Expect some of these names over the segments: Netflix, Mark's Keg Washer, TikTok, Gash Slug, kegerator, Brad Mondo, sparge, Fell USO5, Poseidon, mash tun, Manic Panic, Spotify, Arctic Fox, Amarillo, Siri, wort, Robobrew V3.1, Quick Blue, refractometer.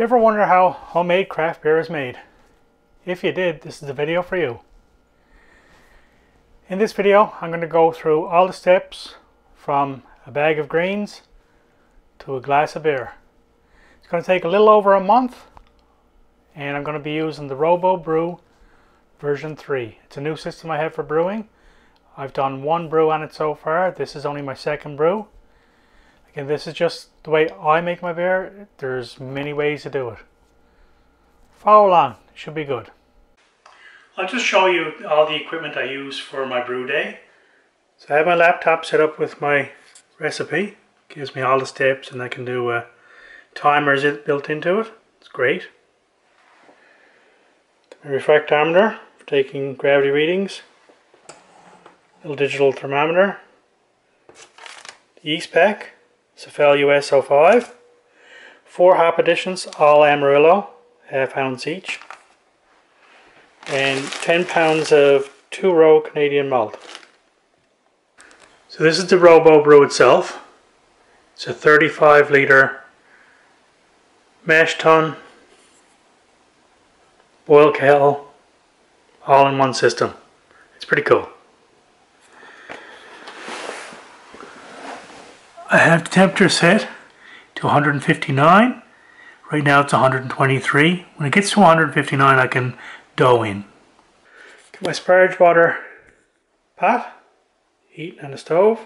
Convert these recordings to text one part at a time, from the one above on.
Do you ever wonder how homemade craft beer is made? If you did, this is the video for you. In this video, I'm going to go through all the steps from a bag of greens to a glass of beer. It's going to take a little over a month, and I'm going to be using the Robobrew version 3. It's a new system I have for brewing. I've done one brew on it so far. This is only my second brew. Again, this is just the way I make my beer. There's many ways to do it. Follow along, it should be good. I'll just show you all the equipment I use for my brew day. So I have my laptop set up with my recipe. It gives me all the steps and I can do timers built into it. It's great. A refractometer for taking gravity readings. A little digital thermometer. The yeast pack. It's a Fell USO5. 4 hop additions, all Amarillo, ½ ounce each. And 10 pounds of 2-row Canadian malt. So this is the Robobrew itself. It's a 35-litre mash tun, boil kettle, all in one system. It's pretty cool. I have the temperature set to 159. Right now it's 123. When it gets to 159, I can dough in. Get my sparge water pot heating on the stove.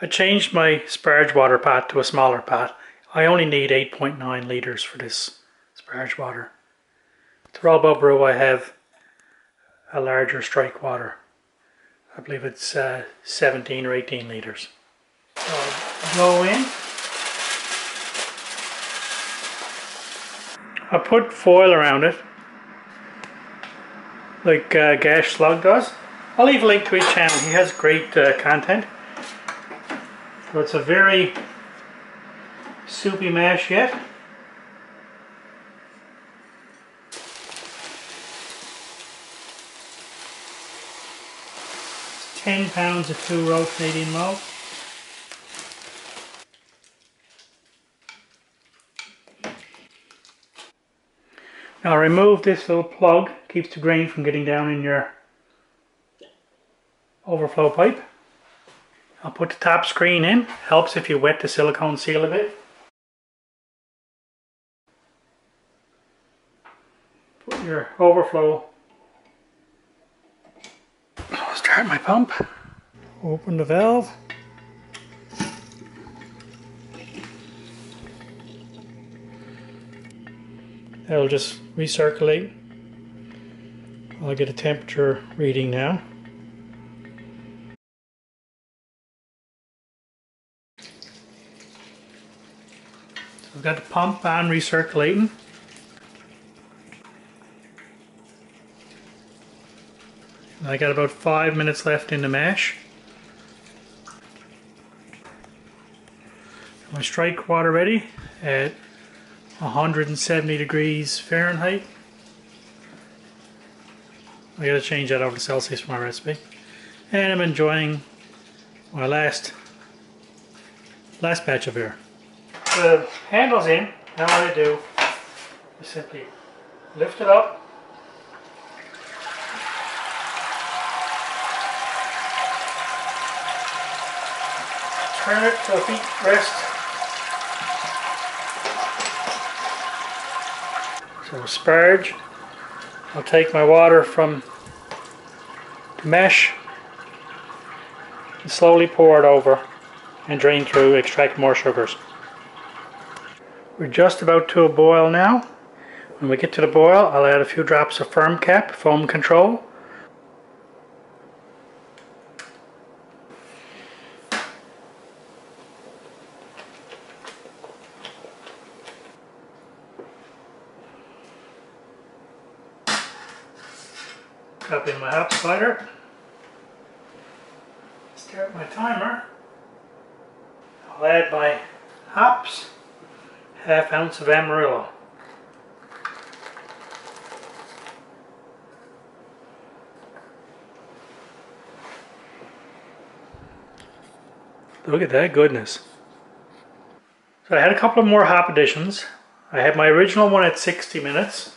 I changed my sparge water pot to a smaller pot. I only need 8.9 liters for this sparge water. The Robobrew, I have a larger strike water. I believe it's 17 or 18 liters. So go in. I put foil around it, like Gash Slug does. I'll leave a link to his channel. He has great content. So it's a very soupy mash yet. It's 10 pounds of 2-row Canadian malt. Now remove this little plug, keeps the grain from getting down in your overflow pipe. I'll put the top screen in, helps if you wet the silicone seal a bit. Put your overflow. I'll start my pump. Open the valve. That'll just recirculate. I'll get a temperature reading now. So I've got the pump on recirculating. And I got about 5 minutes left in the mash. Got my strike water ready at 170 degrees Fahrenheit. I gotta change that over to Celsius for my recipe. And I'm enjoying my last batch of beer. The handle's in. Now what I do is simply lift it up. Turn it to a feet rest. So sparge, I'll take my water from the mesh and slowly pour it over and drain through, extract more sugars. We're just about to a boil now. When we get to the boil, I'll add a few drops of firm cap, foam control. Cup in my hop slider, start my timer, I'll add my hops, ½ ounce of Amarillo. Look at that goodness. So I had a couple of more hop additions. I had my original one at 60 minutes.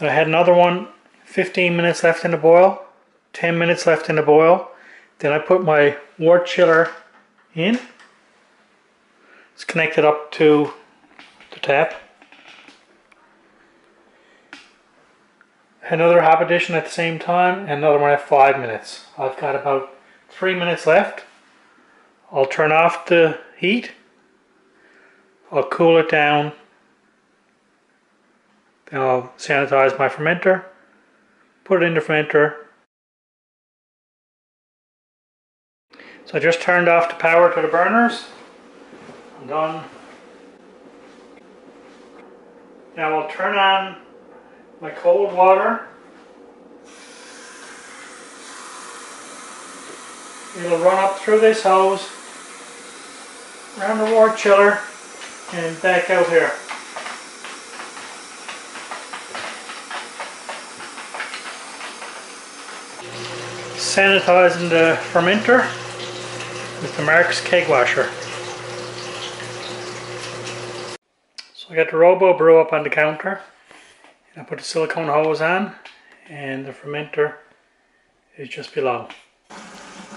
I had another one 15 minutes left in the boil, 10 minutes left in the boil. Then I put my wort chiller in. It's connected up to the tap. Another hop addition at the same time, and another one at 5 minutes. I've got about 3 minutes left. I'll turn off the heat. I'll cool it down. Then I'll sanitize my fermenter, put it in the fermenter. So I just turned off the power to the burners. I'm done. Now I'll turn on my cold water. It'll run up through this hose, around the wort chiller, and back out here. Sanitizing the fermenter with the Mark's Keg Washer. So I got the Robobrew up on the counter. I put the silicone hose on, and the fermenter is just below.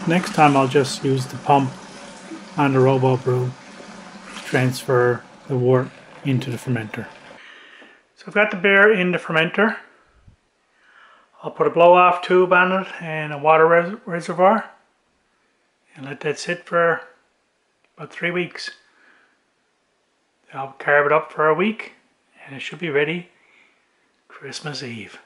Next time I'll just use the pump on the Robobrew to transfer the wort into the fermenter. So I've got the beer in the fermenter. I'll put a blow-off tube on it and a water reservoir and let that sit for about 3 weeks. Then I'll carve it up for a week and it should be ready Christmas Eve.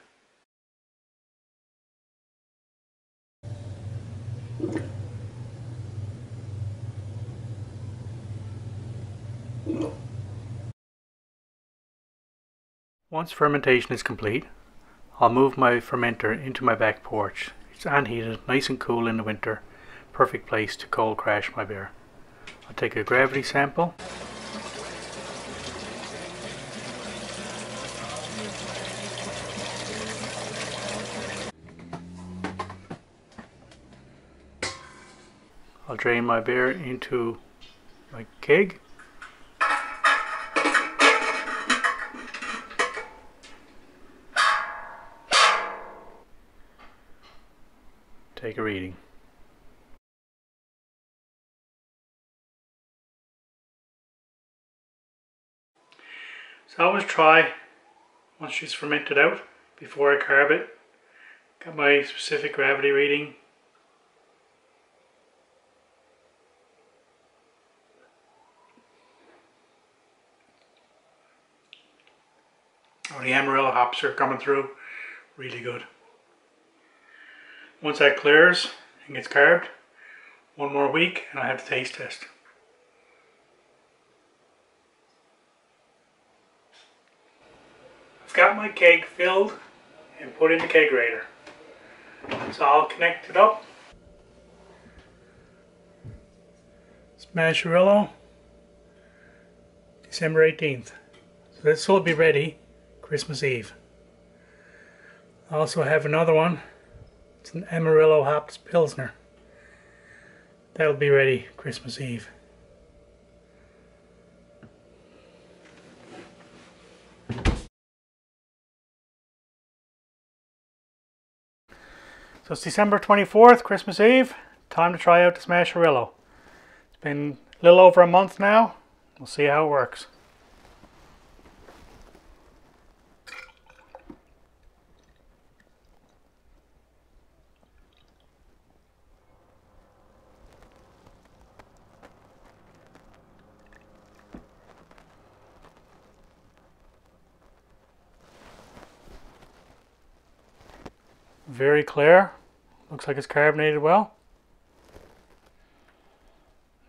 Once fermentation is complete, I'll move my fermenter into my back porch. It's unheated, nice and cool in the winter. Perfect place to cold crash my beer. I'll take a gravity sample. I'll drain my beer into my keg. Take a reading. So I always try, once she's fermented out, before I carb it, got my specific gravity reading. Oh, the Amarillo hops are coming through really good. Once that clears and gets carved, one more week and I have to taste test. I've got my keg filled and put in the kegerator. So I'll connect it up. It's Amarillo, December 18th. So this will be ready Christmas Eve. I also have another one. It's an Amarillo hops Pilsner. That'll be ready Christmas Eve. So it's December 24th, Christmas Eve. Time to try out this Amarillo. It's been a little over a month now. We'll see how it works. Very clear. Looks like it's carbonated well.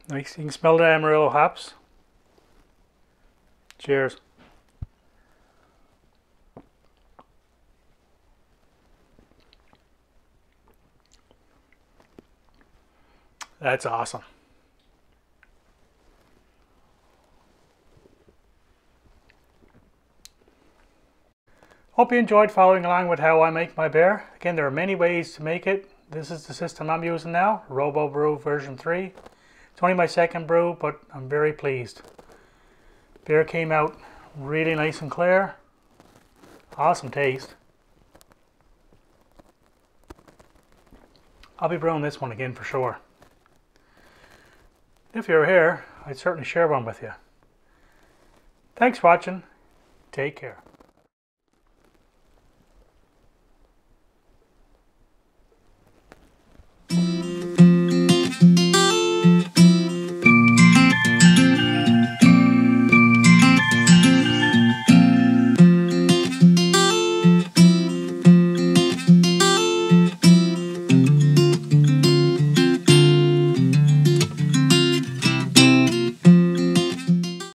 Nice, you can smell the Amarillo hops. Cheers. That's awesome. Hope you enjoyed following along with how I make my beer. Again, there are many ways to make it. This is the system I'm using now, Robobrew version 3. It's only my second brew, but I'm very pleased. Beer came out really nice and clear. Awesome taste. I'll be brewing this one again for sure. If you were here, I'd certainly share one with you. Thanks for watching. Take care.